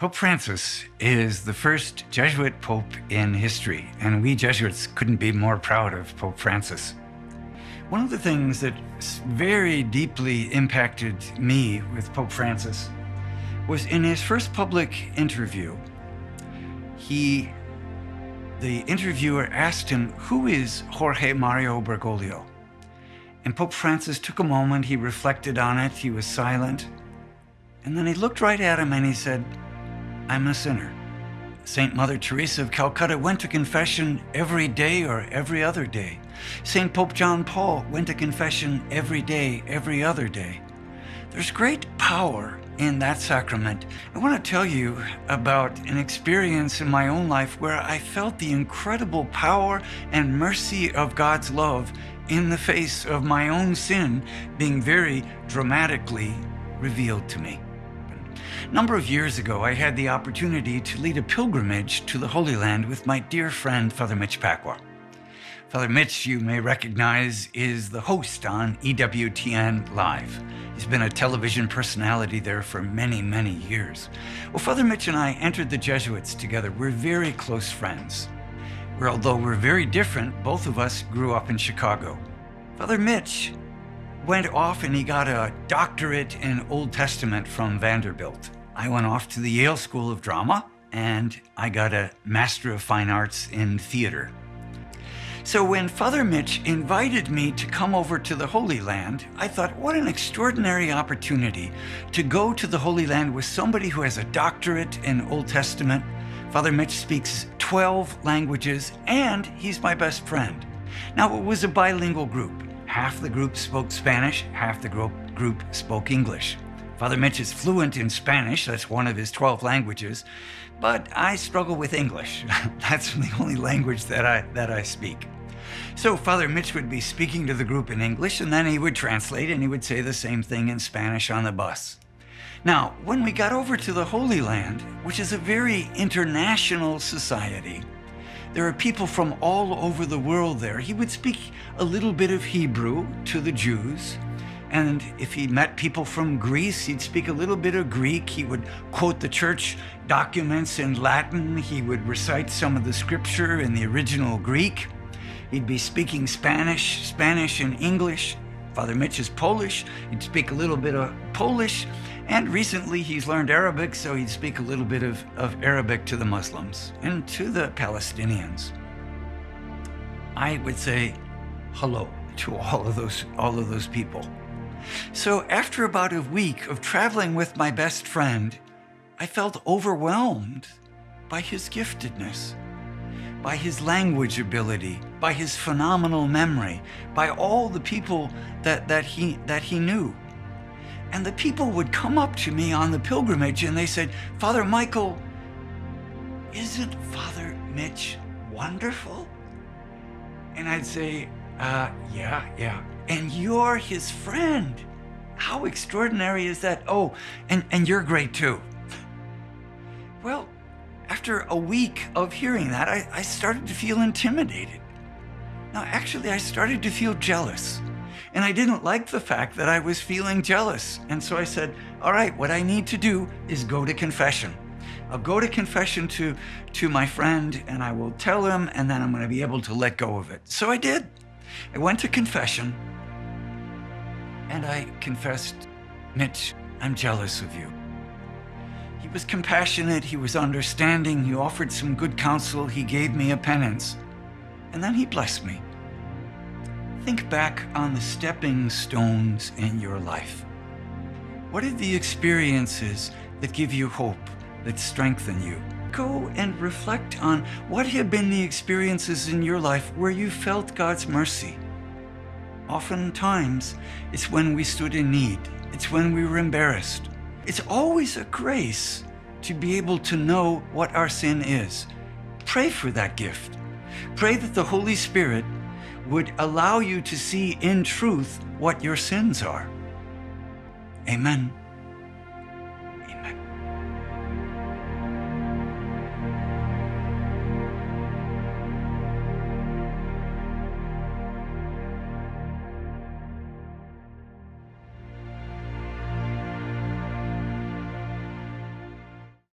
Pope Francis is the first Jesuit pope in history, and we Jesuits couldn't be more proud of Pope Francis. One of the things that very deeply impacted me with Pope Francis was in his first public interview, the interviewer asked him, "Who is Jorge Mario Bergoglio?" And Pope Francis took a moment, he reflected on it, he was silent, and then he looked right at him and he said, "I'm a sinner. St. Mother Teresa of Calcutta went to confession every day or every other day. St. Pope John Paul went to confession every day, every other day. There's great power in that sacrament." I want to tell you about an experience in my own life where I felt the incredible power and mercy of God's love in the face of my own sin being very dramatically revealed to me. A number of years ago, I had the opportunity to lead a pilgrimage to the Holy Land with my dear friend, Father Mitch Pacwa. Father Mitch, you may recognize, is the host on EWTN Live. He's been a television personality there for many, many years. Well, Father Mitch and I entered the Jesuits together. We're very close friends. Although we're very different, both of us grew up in Chicago. Father Mitch went off and he got a doctorate in Old Testament from Vanderbilt. I went off to the Yale School of Drama and I got a Master of Fine Arts in Theater. So when Father Mitch invited me to come over to the Holy Land, I thought, what an extraordinary opportunity to go to the Holy Land with somebody who has a doctorate in Old Testament. Father Mitch speaks 12 languages and he's my best friend. Now it was a bilingual group. Half the group spoke Spanish, half the group spoke English. Father Mitch is fluent in Spanish, that's one of his 12 languages, but I struggle with English. That's the only language that I speak. So Father Mitch would be speaking to the group in English and then he would translate and he would say the same thing in Spanish on the bus. Now, when we got over to the Holy Land, which is a very international society, there are people from all over the world there. He would speak a little bit of Hebrew to the Jews. And if he met people from Greece, he'd speak a little bit of Greek. He would quote the church documents in Latin. He would recite some of the scripture in the original Greek. He'd be speaking Spanish and English. Father Mitch is Polish. He'd speak a little bit of Polish. And recently he's learned Arabic, so he'd speak a little bit of Arabic to the Muslims and to the Palestinians. I would say hello to all of those people. So after about a week of traveling with my best friend, I felt overwhelmed by his giftedness, by his language ability, by his phenomenal memory, by all the people that he knew. And the people would come up to me on the pilgrimage and they said, "Father Michael, isn't Father Mitch wonderful?" And I'd say, yeah. "And you're his friend. How extraordinary is that? Oh, and you're great too." Well, after a week of hearing that, I started to feel intimidated. Now, actually, I started to feel jealous. And I didn't like the fact that I was feeling jealous. And so I said, all right, what I need to do is go to confession. I'll go to confession to my friend and I will tell him and then I'm going to be able to let go of it. So I did. I went to confession and I confessed, "Mitch, I'm jealous of you." He was compassionate. He was understanding. He offered some good counsel. He gave me a penance. And then he blessed me. Think back on the stepping stones in your life. What are the experiences that give you hope, that strengthen you? Go and reflect on what have been the experiences in your life where you felt God's mercy. Oftentimes, it's when we stood in need. It's when we were embarrassed. It's always a grace to be able to know what our sin is. Pray for that gift. Pray that the Holy Spirit would allow you to see in truth what your sins are. Amen.